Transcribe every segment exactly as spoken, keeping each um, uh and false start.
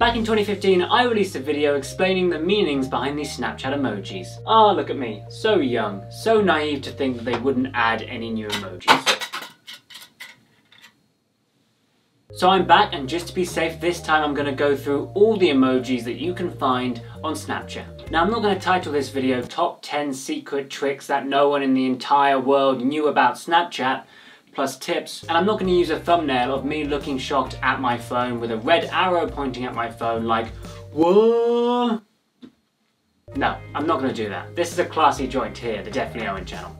Back in twenty fifteen, I released a video explaining the meanings behind these Snapchat emojis. Ah, look at me, so young, so naive to think that they wouldn't add any new emojis. So I'm back, and just to be safe this time I'm going to go through all the emojis that you can find on Snapchat. Now I'm not going to title this video top ten secret tricks that no one in the entire world knew about Snapchat plus tips, and I'm not going to use a thumbnail of me looking shocked at my phone with a red arrow pointing at my phone like whoa. No, I'm not going to do that. This is a classy joint here, the Definitely Owen channel.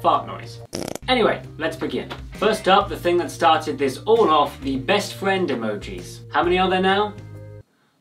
Fart noise. Anyway, let's begin. First up, the thing that started this all off, the best friend emojis. How many are there now?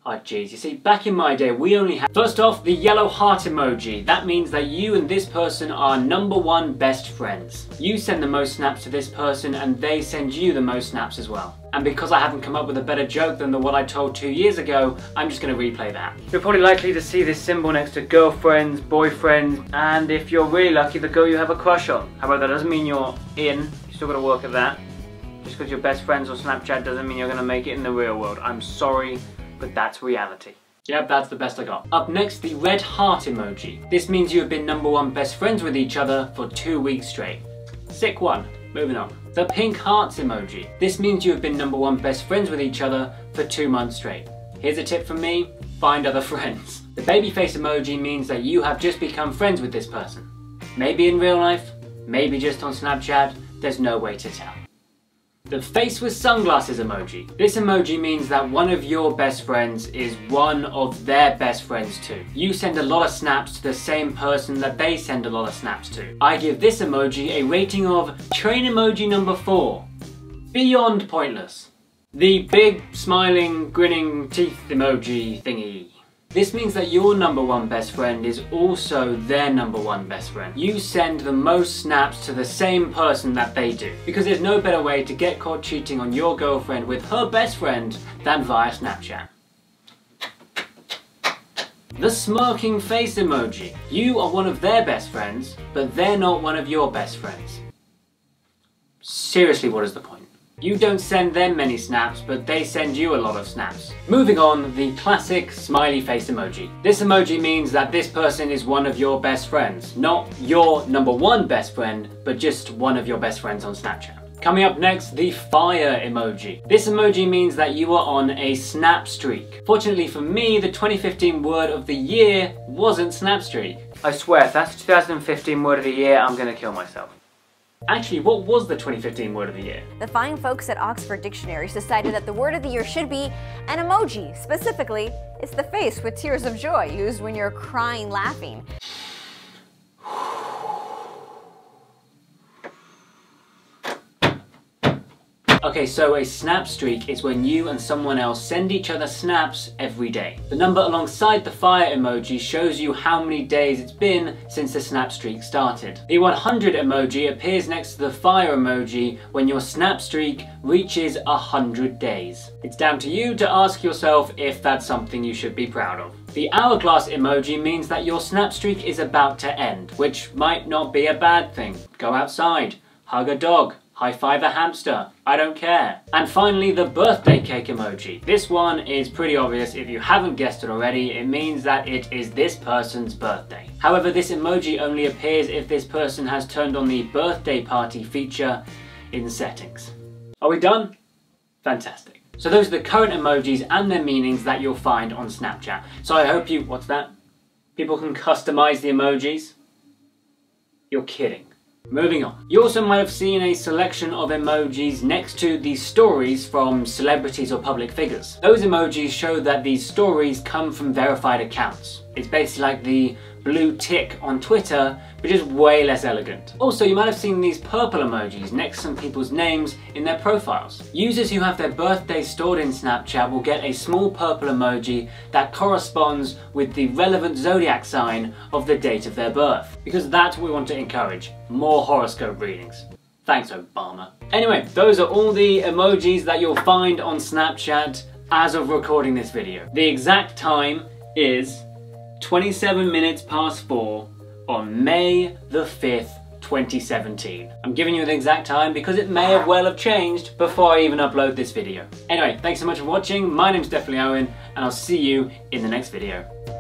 Oh geez, you see, back in my day we only had... First off, the yellow heart emoji. That means that you and this person are number one best friends. You send the most snaps to this person and they send you the most snaps as well. And because I haven't come up with a better joke than the one I told two years ago, I'm just going to replay that. You're probably likely to see this symbol next to girlfriends, boyfriends, and if you're really lucky, the girl you have a crush on. However, that doesn't mean you're in. Still gotta work at that. Just because you're best friends on Snapchat doesn't mean you're gonna make it in the real world. I'm sorry, but that's reality. Yep, that's the best I got. Up next, the red heart emoji. This means you have been number one best friends with each other for two weeks straight. Sick one. Moving on. The pink hearts emoji. This means you have been number one best friends with each other for two months straight. Here's a tip from me, find other friends. The babyface emoji means that you have just become friends with this person. Maybe in real life, maybe just on Snapchat, there's no way to tell. The face with sunglasses emoji. This emoji means that one of your best friends is one of their best friends too. You send a lot of snaps to the same person that they send a lot of snaps to. I give this emoji a rating of train emoji number four. Beyond pointless. The big smiling grinning teeth emoji thingy. This means that your number one best friend is also their number one best friend. You send the most snaps to the same person that they do, because there's no better way to get caught cheating on your girlfriend with her best friend than via Snapchat. The smirking face emoji. You are one of their best friends, but they're not one of your best friends. Seriously, what is the point? You don't send them many snaps, but they send you a lot of snaps. Moving on, the classic smiley face emoji. This emoji means that this person is one of your best friends. Not your number one best friend, but just one of your best friends on Snapchat. Coming up next, the fire emoji. This emoji means that you are on a snap streak. Fortunately for me, the twenty fifteen word of the year wasn't snap streak. I swear, if that's the two thousand fifteen word of the year, I'm gonna kill myself. Actually, what was the twenty fifteen word of the year? The fine folks at Oxford Dictionaries decided that the word of the year should be an emoji. Specifically, it's the face with tears of joy used when you're crying laughing. Okay, so a snap streak is when you and someone else send each other snaps every day. The number alongside the fire emoji shows you how many days it's been since the snap streak started. The one hundred emoji appears next to the fire emoji when your snap streak reaches one hundred days. It's down to you to ask yourself if that's something you should be proud of. The hourglass emoji means that your snap streak is about to end, which might not be a bad thing. Go outside, hug a dog, high five a hamster, I don't care. And finally, the birthday cake emoji. This one is pretty obvious. If you haven't guessed it already, it means that it is this person's birthday. However, this emoji only appears if this person has turned on the birthday party feature in settings. Are we done? Fantastic. So those are the current emojis and their meanings that you'll find on Snapchat. So I hope you, what's that? People can customize the emojis? You're kidding. Moving on. You also might have seen a selection of emojis next to the stories from celebrities or public figures. Those emojis show that these stories come from verified accounts. It's basically like the blue tick on Twitter, but just way less elegant. Also, you might have seen these purple emojis next to some people's names in their profiles. Users who have their birthday stored in Snapchat will get a small purple emoji that corresponds with the relevant zodiac sign of the date of their birth, because that's what we want to encourage, more horoscope readings. Thanks, Obama. Anyway, those are all the emojis that you'll find on Snapchat as of recording this video. The exact time is twenty-seven minutes past four on May the fifth, twenty seventeen. I'm giving you the exact time because it may have well have changed before I even upload this video. Anyway, thanks so much for watching. My name's DefinitelyOwen, and I'll see you in the next video.